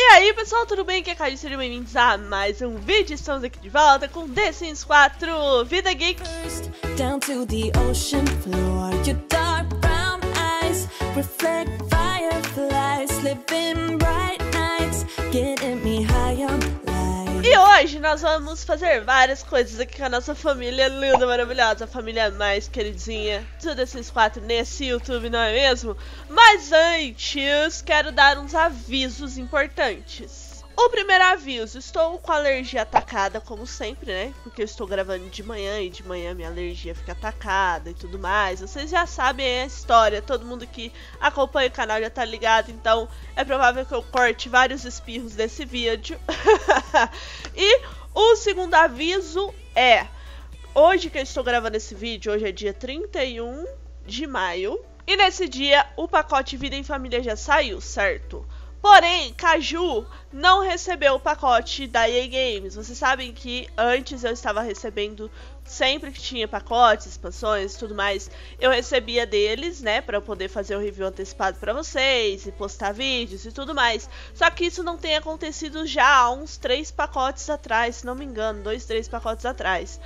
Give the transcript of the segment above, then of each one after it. E aí pessoal, tudo bem? Aqui é a Caião, sejam bem-vindos a mais um vídeo. Estamos aqui de volta com The Sims 4 Vida Geek. E hoje nós vamos fazer várias coisas aqui com a nossa família linda, maravilhosa, a família mais queridinha do The Sims 4 nesse YouTube, não é mesmo? Mas antes, quero dar uns avisos importantes. O primeiro aviso, estou com a alergia atacada como sempre, né? Porque eu estou gravando de manhã e de manhã minha alergia fica atacada e tudo mais. Vocês já sabem a história, todo mundo que acompanha o canal já tá ligado, então é provável que eu corte vários espirros desse vídeo. E o segundo aviso é, hoje que eu estou gravando esse vídeo, hoje é dia 31 de maio. E nesse dia o pacote Vida em Família já saiu, certo? Porém, Caju não recebeu o pacote da EA Games. Vocês sabem que antes eu estava recebendo, sempre que tinha pacotes, expansões e tudo mais, eu recebia deles, né, pra eu poder fazer o review antecipado pra vocês e postar vídeos e tudo mais. Só que isso não tem acontecido já há uns 3 pacotes atrás, se não me engano, 2, 3 pacotes atrás.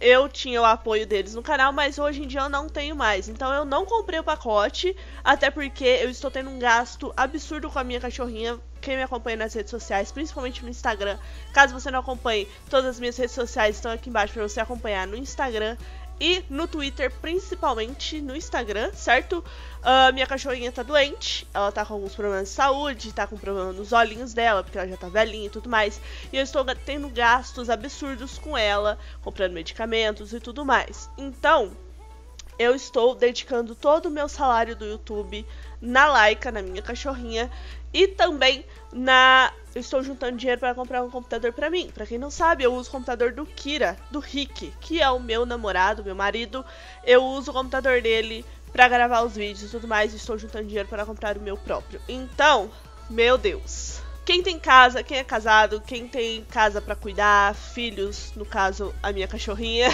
Eu tinha o apoio deles no canal, mas hoje em dia eu não tenho mais. Então eu não comprei o pacote, até porque eu estou tendo um gasto absurdo com a minha cachorrinha. Quem me acompanha nas redes sociais, principalmente no Instagram, caso você não acompanhe, todas as minhas redes sociais estão aqui embaixo para você acompanhar no Instagram e no Twitter, principalmente no Instagram, certo? Minha cachorrinha tá doente, ela tá com alguns problemas de saúde, tá com problema nos olhinhos dela, porque ela já tá velhinha e tudo mais. E eu estou tendo gastos absurdos com ela, comprando medicamentos e tudo mais. Então, eu estou dedicando todo o meu salário do YouTube na Laika, na minha cachorrinha. E também eu estou juntando dinheiro para comprar um computador para mim. Para quem não sabe, eu uso o computador do Kira, do Rick, que é o meu namorado, meu marido. Eu uso o computador dele para gravar os vídeos e tudo mais. E estou juntando dinheiro para comprar o meu próprio. Então, meu Deus. Quem tem casa, quem é casado, quem tem casa pra cuidar, filhos, no caso a minha cachorrinha,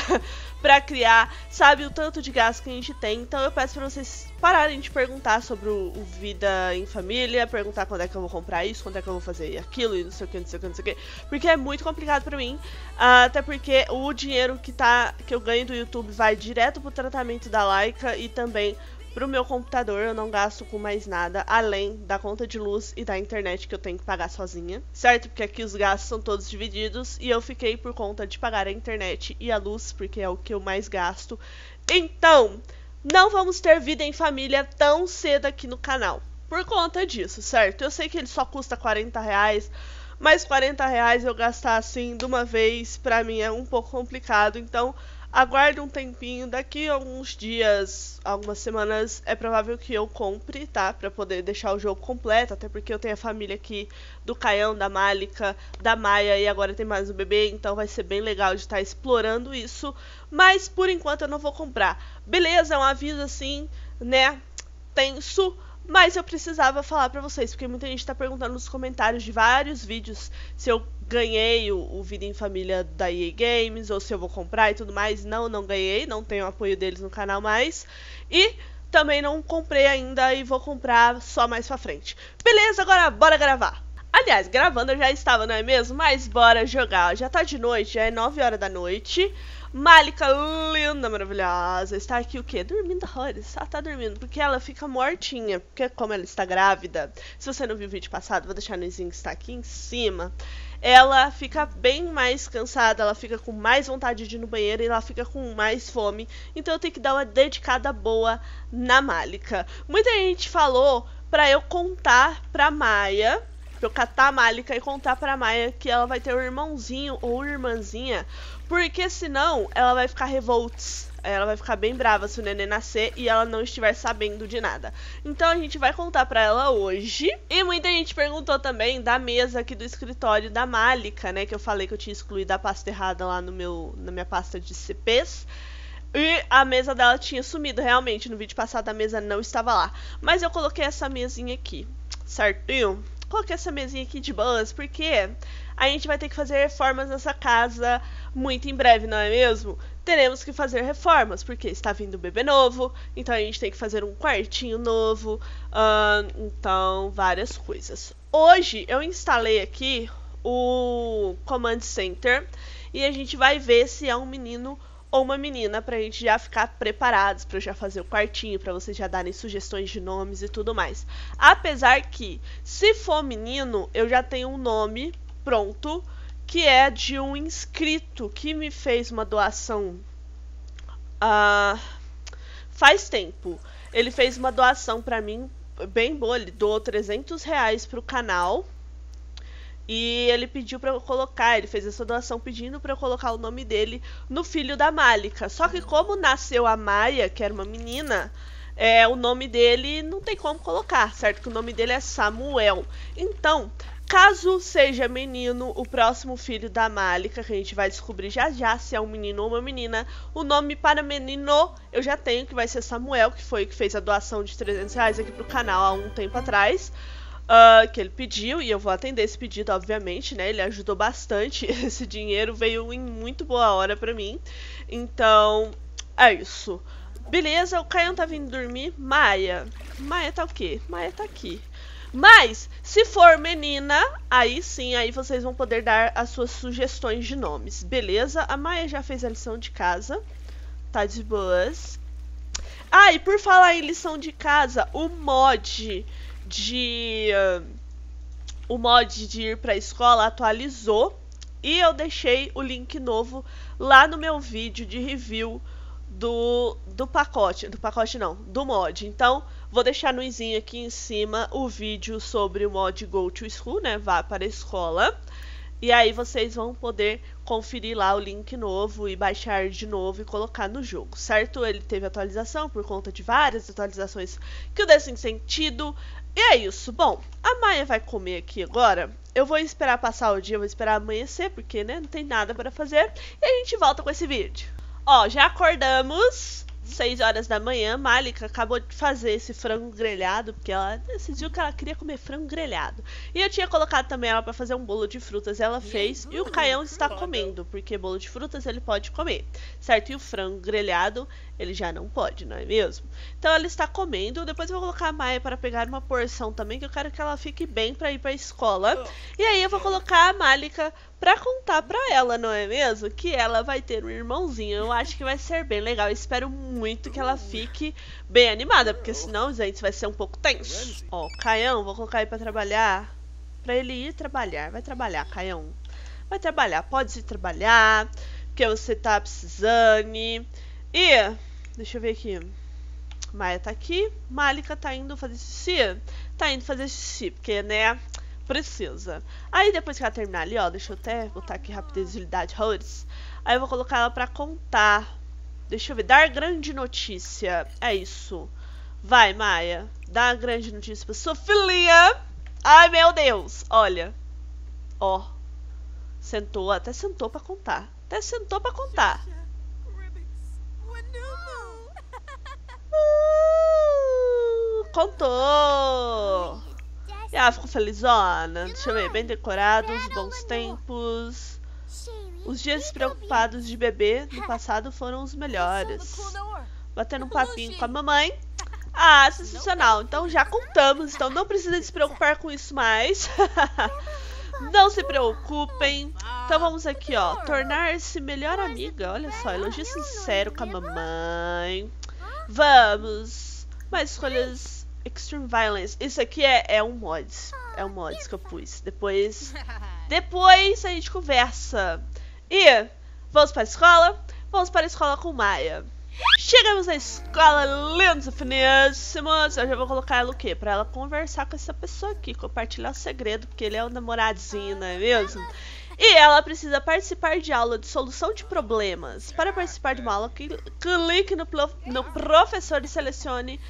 pra criar, sabe o tanto de gasto que a gente tem. Então eu peço pra vocês pararem de perguntar sobre o Vida em Família, perguntar quando é que eu vou comprar isso, quando é que eu vou fazer aquilo e não sei o que, não sei o que, não sei o que. Porque é muito complicado pra mim, até porque o dinheiro que eu ganho do YouTube vai direto pro tratamento da Laika e também pro meu computador. Eu não gasto com mais nada, além da conta de luz e da internet que eu tenho que pagar sozinha, certo? Porque aqui os gastos são todos divididos e eu fiquei por conta de pagar a internet e a luz, porque é o que eu mais gasto. Então, não vamos ter Vida em Família tão cedo aqui no canal, por conta disso, certo? Eu sei que ele só custa 40 reais, mas 40 reais eu gastar assim de uma vez, pra mim é um pouco complicado, então aguarde um tempinho, daqui a alguns dias, algumas semanas, é provável que eu compre, tá? Pra poder deixar o jogo completo, até porque eu tenho a família aqui do Caião, da Málika, da Maia e agora tem mais um bebê, então vai ser bem legal de estar explorando isso. Mas por enquanto eu não vou comprar. Beleza, é um aviso assim, né, tenso, mas eu precisava falar pra vocês, porque muita gente tá perguntando nos comentários de vários vídeos se eu ganhei o Vida em Família da EA Games, ou se eu vou comprar e tudo mais. Não, não ganhei, não tenho apoio deles no canal mais. E também não comprei ainda e vou comprar só mais pra frente. Beleza, agora bora gravar. Aliás, gravando eu já estava, não é mesmo? Mas bora jogar. Já tá de noite, já é 9 horas da noite. Málika, linda, maravilhosa, está aqui o quê? Dormindo horrores. Ela tá dormindo, porque ela fica mortinha, porque como ela está grávida, se você não viu o vídeo passado, vou deixar no link que está aqui em cima, ela fica bem mais cansada, ela fica com mais vontade de ir no banheiro e ela fica com mais fome, então eu tenho que dar uma dedicada boa na Málika. Muita gente falou pra eu contar pra Maia, pra eu catar a Málika e contar pra Maia que ela vai ter um irmãozinho ou irmãzinha, porque senão ela vai ficar revolts, ela vai ficar bem brava se o neném nascer e ela não estiver sabendo de nada. Então a gente vai contar pra ela hoje. E muita gente perguntou também da mesa aqui do escritório da Málika, né, que eu falei que eu tinha excluído a pasta errada lá no na minha pasta de CPs. E a mesa dela tinha sumido, realmente, no vídeo passado a mesa não estava lá. Mas eu coloquei essa mesinha aqui, certinho? Coloquei essa mesinha aqui de boas, porque a gente vai ter que fazer reformas nessa casa muito em breve, não é mesmo? Teremos que fazer reformas, porque está vindo um bebê novo, então a gente tem que fazer um quartinho novo, então várias coisas. Hoje eu instalei aqui o Command Center e a gente vai ver se é um menino ou uma menina pra gente já ficar preparados, pra eu já fazer o quartinho, pra vocês já darem sugestões de nomes e tudo mais. Apesar que, se for menino, eu já tenho um nome pronto, que é de um inscrito que me fez uma doação faz tempo. Ele fez uma doação pra mim, bem boa, ele doou R$300 pro canal. E ele pediu pra eu colocar, ele fez essa doação pedindo pra eu colocar o nome dele no filho da Málika. Só que como nasceu a Maia, que era uma menina, o nome dele não tem como colocar, certo? Que o nome dele é Samuel. Então, caso seja menino, o próximo filho da Málika, que a gente vai descobrir já já se é um menino ou uma menina, o nome para menino eu já tenho, que vai ser Samuel, que foi o que fez a doação de R$300 aqui pro canal há um tempo atrás. Que ele pediu, e eu vou atender esse pedido, obviamente, né? Ele ajudou bastante, esse dinheiro veio em muito boa hora pra mim. Então, é isso. Beleza, o Caião tá vindo dormir. Maia. Maia tá o quê? Maia tá aqui. Mas, se for menina, aí sim, aí vocês vão poder dar as suas sugestões de nomes. Beleza? A Maia já fez a lição de casa. Tá de boas. Ah, e por falar em lição de casa, o mod... o mod de ir pra escola atualizou e eu deixei o link novo lá no meu vídeo de review do mod. Então vou deixar no izinho aqui em cima o vídeo sobre o mod Go to School, né, vá para a escola, e aí vocês vão poder conferir lá o link novo e baixar de novo e colocar no jogo, certo? Ele teve atualização por conta de várias atualizações que eu desse sentido. E é isso. Bom, a Maia vai comer aqui agora. Eu vou esperar passar o dia, vou esperar amanhecer, porque, né, não tem nada para fazer. E a gente volta com esse vídeo. Ó, já acordamos, 6 horas da manhã. Málika acabou de fazer esse frango grelhado, porque ela decidiu que ela queria comer frango grelhado. E eu tinha colocado também ela para fazer um bolo de frutas, ela fez. E o Caião está comendo, porque bolo de frutas ele pode comer, certo? E o frango grelhado... ele já não pode, não é mesmo? Então ela está comendo. Depois eu vou colocar a Maia para pegar uma porção também, que eu quero que ela fique bem para ir para a escola. E aí eu vou colocar a Málika para contar para ela, não é mesmo? Que ela vai ter um irmãozinho. Eu acho que vai ser bem legal. Eu espero muito que ela fique bem animada, porque senão, gente, vai ser um pouco tenso. Ó, Caião, vou colocar aí para trabalhar. Para ele ir trabalhar. Vai trabalhar, Caião. Vai trabalhar. Pode ir trabalhar, porque você tá precisando. E... deixa eu ver aqui. Maia tá aqui. Málika tá indo fazer xixi. Tá indo fazer xixi, porque, né, precisa. Aí depois que ela terminar ali, ó, deixa eu até botar aqui rapidez, agilidade, horrores. Aí eu vou colocar ela pra contar. Deixa eu ver. Dar grande notícia. É isso. Vai, Maia. Dá grande notícia pra sua filhinha. Ai, meu Deus. Olha. Ó. Sentou. Até sentou pra contar. Até sentou pra contar. Contou! E ela ficou felizona. Deixa eu ver, bem decorado, os bons tempos. Os dias despreocupados de bebê no passado foram os melhores. Batendo um papinho com a mamãe. Ah, sensacional. Então já contamos, então não precisa se preocupar com isso mais. Não se preocupem. Então vamos aqui, ó. Tornar-se melhor amiga. Olha só, elogio sincero com a mamãe. Vamos. Mais escolhas... Extreme Violence. Isso aqui é um mod. É um mod que eu pus. Depois a gente conversa. E vamos para a escola? Vamos para a escola com Maia. Chegamos na escola, lindos e finíssimos. Eu já vou colocar ela o quê? Para ela conversar com essa pessoa aqui. Compartilhar o segredo, porque ele é o namoradinho, não é mesmo? E ela precisa participar de aula de solução de problemas. Para participar de uma aula, clique no professor e selecione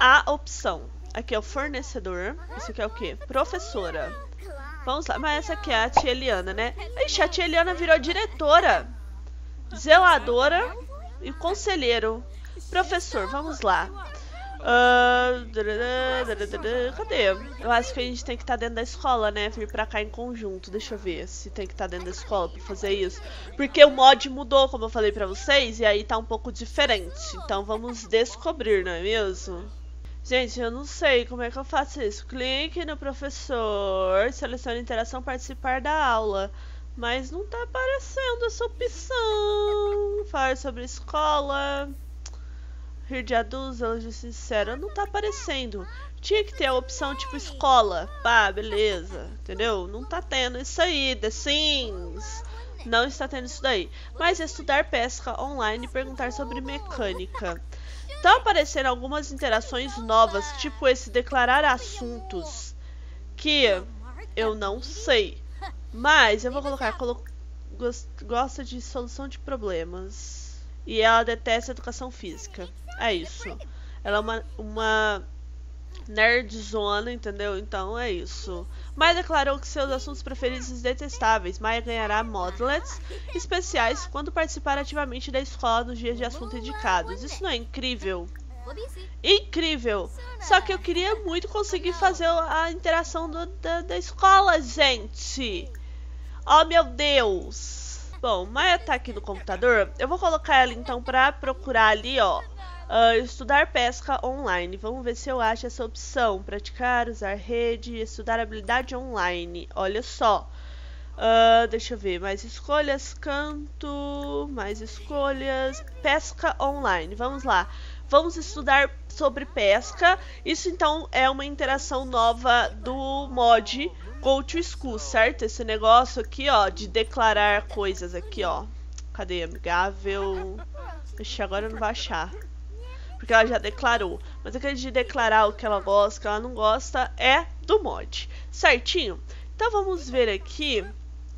a opção. Aqui é o fornecedor. Isso aqui é o quê? Professora. Vamos lá. Mas essa aqui é a tia Eliana, né? Ixi, a tia Eliana virou diretora, zeladora e conselheiro. Professor, vamos lá. Cadê? Eu acho que a gente tem que estar dentro da escola, né? Vir pra cá em conjunto. Deixa eu ver se tem que estar dentro da escola pra fazer isso. Porque o mod mudou, como eu falei pra vocês, e aí tá um pouco diferente. Então vamos descobrir, não é mesmo? Gente, eu não sei como é que eu faço isso. Clique no professor, selecione interação, participar da aula. Mas não tá aparecendo essa opção. Falar sobre escola... Rir de adultos, elogio sincero, não tá aparecendo. Tinha que ter a opção tipo escola. Pá, beleza. Entendeu? Não tá tendo isso aí. The Sims. Não está tendo isso daí. Mas estudar pesca online e perguntar sobre mecânica. Estão aparecendo algumas interações novas, tipo esse declarar assuntos. Que eu não sei. Mas eu vou colocar. Gosta de solução de problemas. E ela detesta educação física. É isso. Ela é uma nerdzona, entendeu? Então é isso. Maia declarou que seus assuntos preferidos são detestáveis. Maia ganhará modlets especiais quando participar ativamente da escola nos dias de assunto indicados. Isso não é incrível? Incrível! Só que eu queria muito conseguir fazer a interação da escola, gente! Oh, meu Deus! Bom, Maia tá aqui no computador, eu vou colocar ela então pra procurar ali, ó, estudar pesca online. Vamos ver se eu acho essa opção, praticar, usar rede, estudar habilidade online, olha só. Deixa eu ver, mais escolhas, canto, mais escolhas, pesca online, vamos lá. Vamos estudar sobre pesca, isso então é uma interação nova do mod Go to School, certo? Esse negócio aqui, ó, de declarar coisas aqui, ó. Cadê? Amigável... Ixi, agora eu não vou achar. Porque ela já declarou. Mas aquele de declarar o que ela gosta, o que ela não gosta, é do mod. Certinho? Então vamos ver aqui...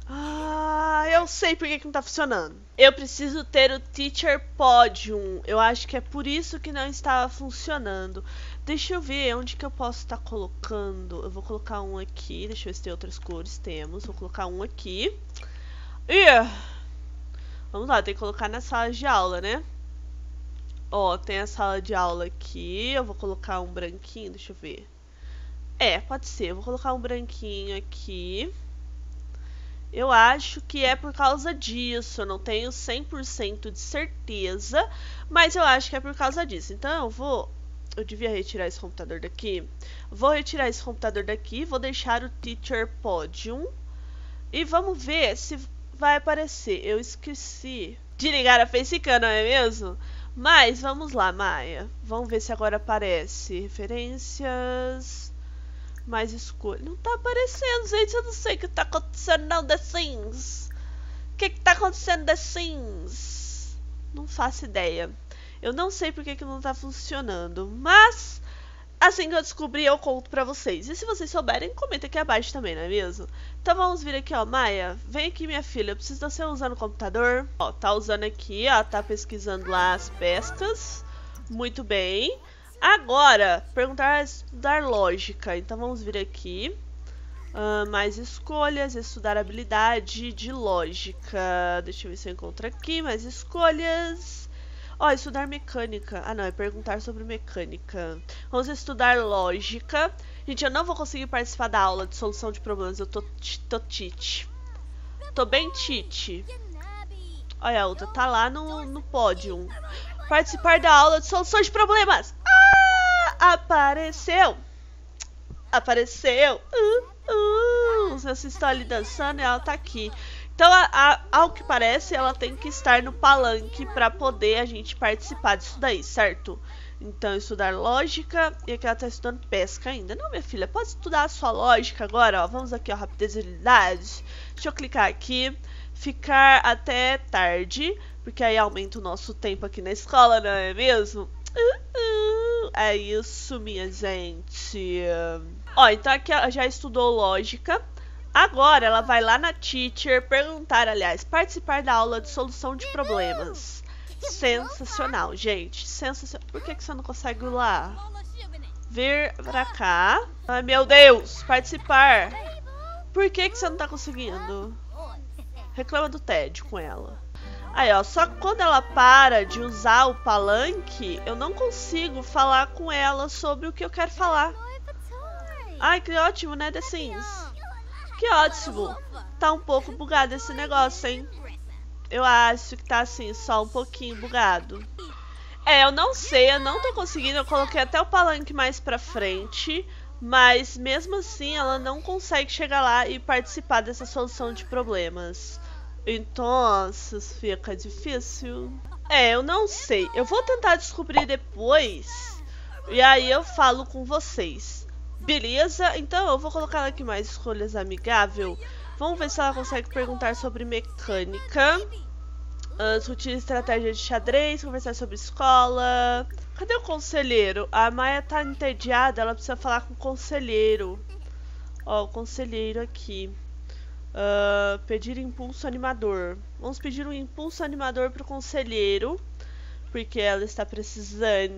Ah, eu sei por que não tá funcionando. Eu preciso ter o Teacher Podium. Eu acho que é por isso que não estava funcionando. Deixa eu ver onde que eu posso estar colocando. Eu vou colocar um aqui. Deixa eu ver se tem outras cores. Temos. Vou colocar um aqui. E... Vamos lá, tem que colocar na sala de aula, né? Ó, tem a sala de aula aqui. Eu vou colocar um branquinho. Deixa eu ver. É, pode ser. Eu vou colocar um branquinho aqui. Eu acho que é por causa disso, eu não tenho 100% de certeza, mas eu acho que é por causa disso. Então eu devia retirar esse computador daqui. Vou retirar esse computador daqui, vou deixar o Teacher Podium e vamos ver se vai aparecer. Eu esqueci de ligar a facecam, não é mesmo? Mas vamos lá, Maia. Vamos ver se agora aparece referências... Mais escolha. Não tá aparecendo, gente. Eu não sei o que tá acontecendo, não, The Sims. O que tá acontecendo, The Sims? Não faço ideia. Eu não sei porque que não tá funcionando. Mas, assim que eu descobri, eu conto pra vocês. E se vocês souberem, comenta aqui abaixo também, não é mesmo? Então vamos vir aqui, ó. Maia, vem aqui, minha filha. Eu preciso de você usar no computador. Ó, tá usando aqui, ó. Tá pesquisando lá as pescas. Muito bem. Agora, perguntar, estudar lógica. Então vamos vir aqui. Mais escolhas, estudar habilidade de lógica. Deixa eu ver se eu encontro aqui. Mais escolhas. Ó, estudar mecânica. Ah, não, é perguntar sobre mecânica. Vamos estudar lógica. Gente, eu não vou conseguir participar da aula de solução de problemas. Eu tô tite. Tô bem tite. Olha, a outra tá lá no pódio. Participar da aula de soluções de problemas. Apareceu! Apareceu! Vocês estão ali dançando e ela tá aqui. Então, ao que parece, ela tem que estar no palanque para poder a gente participar disso daí, certo? Então, estudar lógica. E aqui ela tá estudando pesca ainda. Não, minha filha, pode estudar a sua lógica agora, ó. Vamos aqui, ó, rapidez e agilidade. Deixa eu clicar aqui. Ficar até tarde, porque aí aumenta o nosso tempo aqui na escola, não é mesmo? É isso, minha gente. Ó, então aqui ela já estudou lógica. Agora ela vai lá na teacher perguntar, aliás, participar da aula de solução de problemas. Sensacional, gente. Sensacional. Por que você não consegue ir lá? Vir pra cá. Ai, meu Deus, participar. Por que você não tá conseguindo? Reclama do tédio com ela. Aí, ó, só que quando ela para de usar o palanque, eu não consigo falar com ela sobre o que eu quero falar. Ai, que ótimo, né, The Sims? Que ótimo. Tá um pouco bugado esse negócio, hein? Eu acho que tá assim, só um pouquinho bugado. É, eu não sei, eu não tô conseguindo. Eu coloquei até o palanque mais pra frente, mas mesmo assim ela não consegue chegar lá e participar dessa solução de problemas. Então, fica difícil. É, eu não sei. Eu vou tentar descobrir depois e aí eu falo com vocês. Beleza? Então eu vou colocar aqui mais escolhas amigável. Vamos ver se ela consegue perguntar sobre mecânica, discutir estratégia de xadrez, conversar sobre escola. Cadê o conselheiro? A Maia tá entediada, ela precisa falar com o conselheiro. Ó, o conselheiro aqui. Pedir impulso animador. Vamos pedir um impulso animador pro conselheiro, porque ela está precisando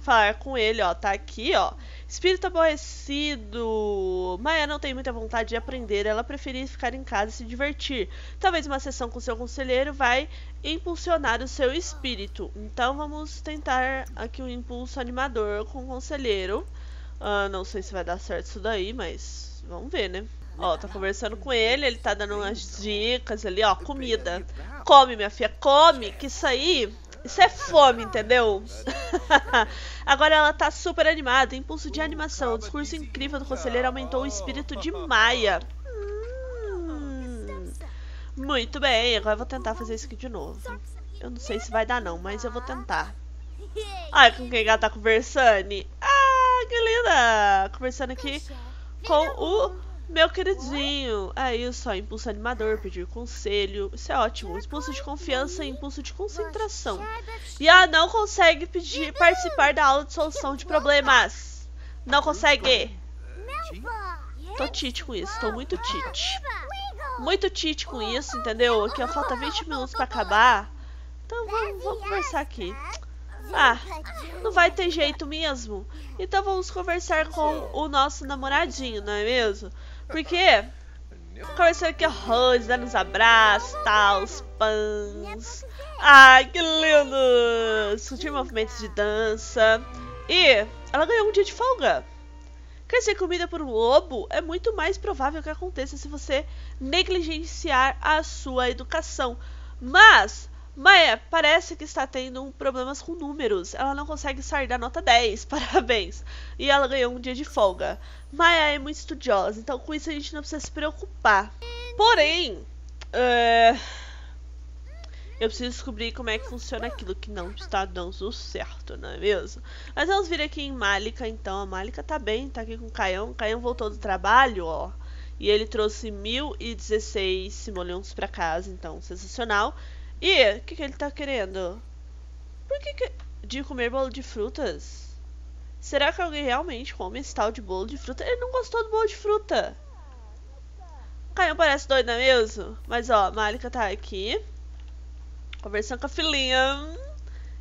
falar com ele, ó, tá aqui, ó. Espírito aborrecido. Maia não tem muita vontade de aprender, ela preferia ficar em casa e se divertir. Talvez uma sessão com seu conselheiro vai impulsionar o seu espírito. Então vamos tentar aqui um impulso animador com o conselheiro. Não sei se vai dar certo isso daí, mas vamos ver, né? Ó, tá conversando com ele, ele tá dando umas dicas ali, ó, comida. Come, minha filha, come, que isso aí... Isso é fome, entendeu? Agora ela tá super animada. Impulso de animação. O discurso incrível do conselheiro aumentou o espírito de Maia. Muito bem. Agora eu vou tentar fazer isso aqui de novo. Eu não sei se vai dar não, mas eu vou tentar. Ai, com quem ela tá conversando? Ah, que linda! Conversando aqui com o meu queridinho. Aí só impulso animador, pedir conselho. Isso é ótimo. Impulso de confiança e impulso de concentração. E ela não consegue pedir participar da aula de solução de problemas. Não consegue. Tô tite com isso. Tô muito tite. Muito tite com isso, entendeu? Aqui ó, falta 20 minutos pra acabar. Então vamos conversar aqui. Ah, não vai ter jeito mesmo. Então vamos conversar com o nosso namoradinho, não é mesmo? Porque conversando aqui, arroz, dando uns abraços, tal, os pães. Ai, que lindo! Discutir movimentos de dança. E ela ganhou um dia de folga. Crescer comida por um lobo é muito mais provável que aconteça se você negligenciar a sua educação. Mas Maia parece que está tendo problemas com números. Ela não consegue sair da nota 10. Parabéns. E ela ganhou um dia de folga. Maia é muito estudiosa, então com isso a gente não precisa se preocupar. Porém, eu preciso descobrir como é que funciona aquilo que não está dando certo, não é mesmo? Mas vamos vir aqui em Málika, então. A Málika tá bem, tá aqui com o Caião. O Caião voltou do trabalho, ó. E ele trouxe 1016 simoleons pra casa, então sensacional. E o que ele tá querendo? Por que de comer bolo de frutas? Será que alguém realmente come esse tal de bolo de fruta? Ele não gostou do bolo de fruta. Caiu, parece doido, não é mesmo? Mas ó, a Málika tá aqui conversando com a filhinha.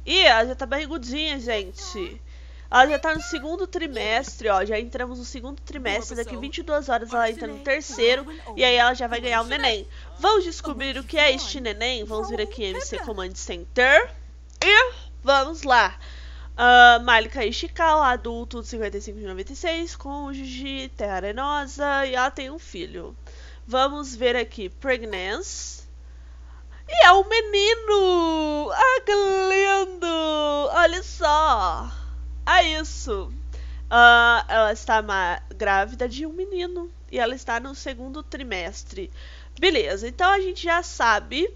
E ela já tá barrigudinha, gente. Ela já tá no segundo trimestre, ó. Já entramos no segundo trimestre. Daqui 22 horas ela entra no terceiro. E aí ela já vai ganhar o neném. Vamos descobrir o que é este neném. Vamos vir aqui em MC Command Center. E vamos lá. Málika Ishikawa, adulto de 55,96. Cônjuge, terra arenosa. E ela tem um filho. Vamos ver aqui. Pregnancy. E é um menino. Ah, que lindo. Olha só. Ah, isso. Ela está grávida de um menino. E ela está no segundo trimestre. Beleza, então a gente já sabe.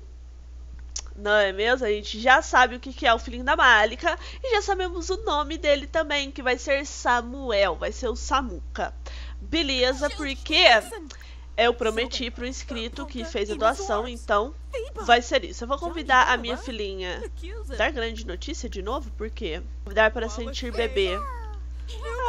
Não é mesmo? A gente já sabe o que é o filhinho da Málika. E já sabemos o nome dele também, que vai ser Samuel. Vai ser o Samuca. Beleza, porque eu prometi pro inscrito que fez a doação, então vai ser isso. Eu vou convidar a minha filhinha. Dar grande notícia de novo, porque convidar para sentir bebê.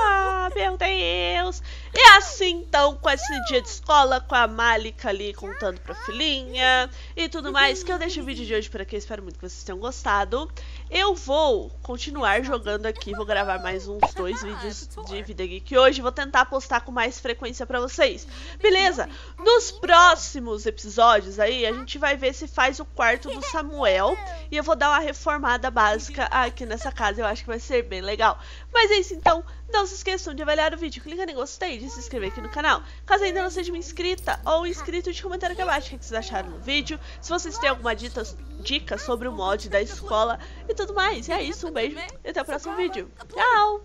Ah, meu Deus! E assim, então, com esse dia de escola, com a Málika ali contando pra filhinha e tudo mais, que eu deixo o vídeo de hoje por aqui. Espero muito que vocês tenham gostado. Eu vou continuar jogando aqui, vou gravar mais uns 2 vídeos de Vida Geek hoje, vou tentar postar com mais frequência pra vocês, beleza? Nos próximos episódios aí, a gente vai ver se faz o quarto do Samuel, e eu vou dar uma reformada básica aqui nessa casa, eu acho que vai ser bem legal. Mas é isso então, não se esqueçam de avaliar o vídeo, clica em gostei, de se inscrever aqui no canal, caso ainda não seja uma inscrita ou inscrito, de comentar aqui abaixo o que vocês acharam no vídeo, se vocês têm alguma dica sobre o mod da escola e tudo mais. E é isso, um beijo e até o próximo vídeo. Tchau!